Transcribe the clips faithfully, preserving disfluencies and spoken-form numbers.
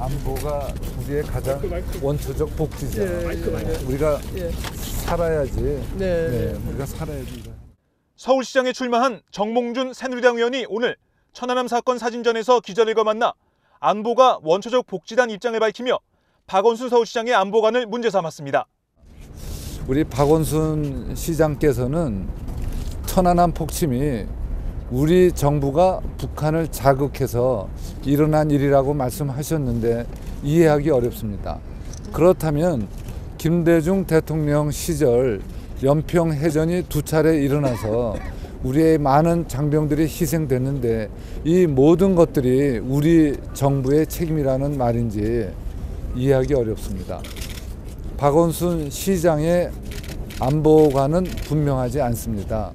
안보가 우리의 가장 원초적 복지죠. 예, 예. 우리가 예. 살아야지. 네. 네, 우리가 살아야지. 서울시장에 출마한 정몽준 새누리당 의원이 오늘 천안함 사건 사진전에서 기자들과 만나 안보가 원초적 복지단 입장을 밝히며 박원순 서울시장의 안보관을 문제 삼았습니다. 우리 박원순 시장께서는 천안함 폭침이 우리 정부가 북한을 자극해서 일어난 일이라고 말씀하셨는데 이해하기 어렵습니다. 그렇다면 김대중 대통령 시절 연평해전이 두 차례 일어나서 우리의 많은 장병들이 희생됐는데 이 모든 것들이 우리 정부의 책임이라는 말인지 이해하기 어렵습니다. 박원순 시장의 안보관은 분명하지 않습니다.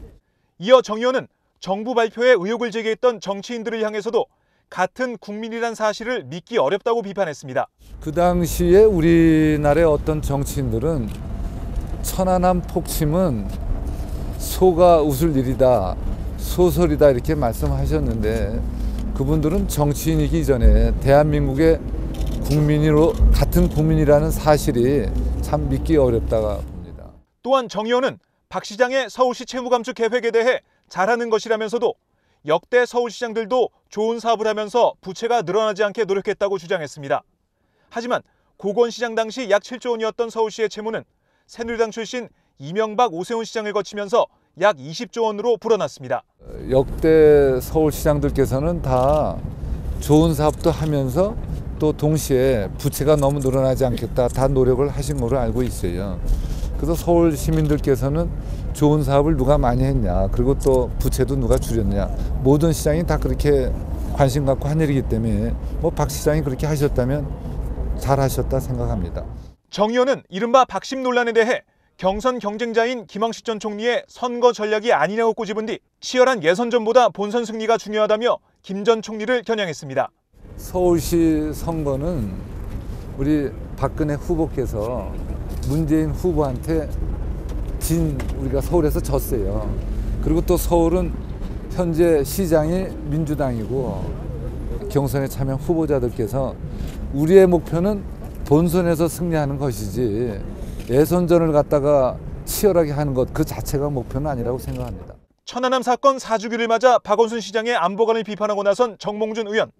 이어 정 의원은 정부 발표에 의혹을 제기했던 정치인들을 향해서도 같은 국민이란 사실을 믿기 어렵다고 비판했습니다. 그 당시에 우리나라의 어떤 정치인들은 천안함 폭침은 소가 웃을 일이다, 소설이다 이렇게 말씀하셨는데 그분들은 정치인이기 전에 대한민국의 국민으로 같은 국민이라는 사실이 참 믿기 어렵다고 봅니다. 또한 정 의원은 박 시장의 서울시 채무 감축 계획에 대해 잘하는 것이라면서도 역대 서울시장들도 좋은 사업을 하면서 부채가 늘어나지 않게 노력했다고 주장했습니다. 하지만 고건 시장 당시 약 칠조 원이었던 서울시의 채무는 새누리당 출신 이명박 오세훈 시장을 거치면서 약 이십조 원으로 불어났습니다. 역대 서울시장들께서는 다 좋은 사업도 하면서 또 동시에 부채가 너무 늘어나지 않겠다 다 노력을 하신 걸로 알고 있어요. 그래서 서울 시민들께서는 좋은 사업을 누가 많이 했냐, 그리고 또 부채도 누가 줄였냐, 모든 시장이 다 그렇게 관심 갖고 한 일이기 때문에 뭐 박 시장이 그렇게 하셨다면 잘하셨다 생각합니다. 정 의원은 이른바 박심 논란에 대해 경선 경쟁자인 김황식 전 총리의 선거 전략이 아니냐고 꼬집은 뒤 치열한 예선전보다 본선 승리가 중요하다며 김 전 총리를 겨냥했습니다. 서울시 선거는 우리 박근혜 후보께서 문재인 후보한테 진 우리가 서울에서 졌어요. 그리고 또 서울은 현재 시장이 민주당이고 경선에 참여한 후보자들께서 우리의 목표는 본선에서 승리하는 것이지 예선전을 갖다가 치열하게 하는 것 그 자체가 목표는 아니라고 생각합니다. 천안함 사건 사주기를 맞아 박원순 시장의 안보관을 비판하고 나선 정몽준 의원.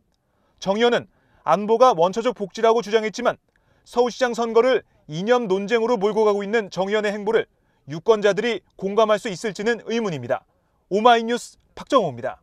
정 의원은 안보가 원초적 복지라고 주장했지만 서울시장 선거를 이념 논쟁으로 몰고 가고 있는 정 의원의 행보를 유권자들이 공감할 수 있을지는 의문입니다. 오마이뉴스 박정호입니다.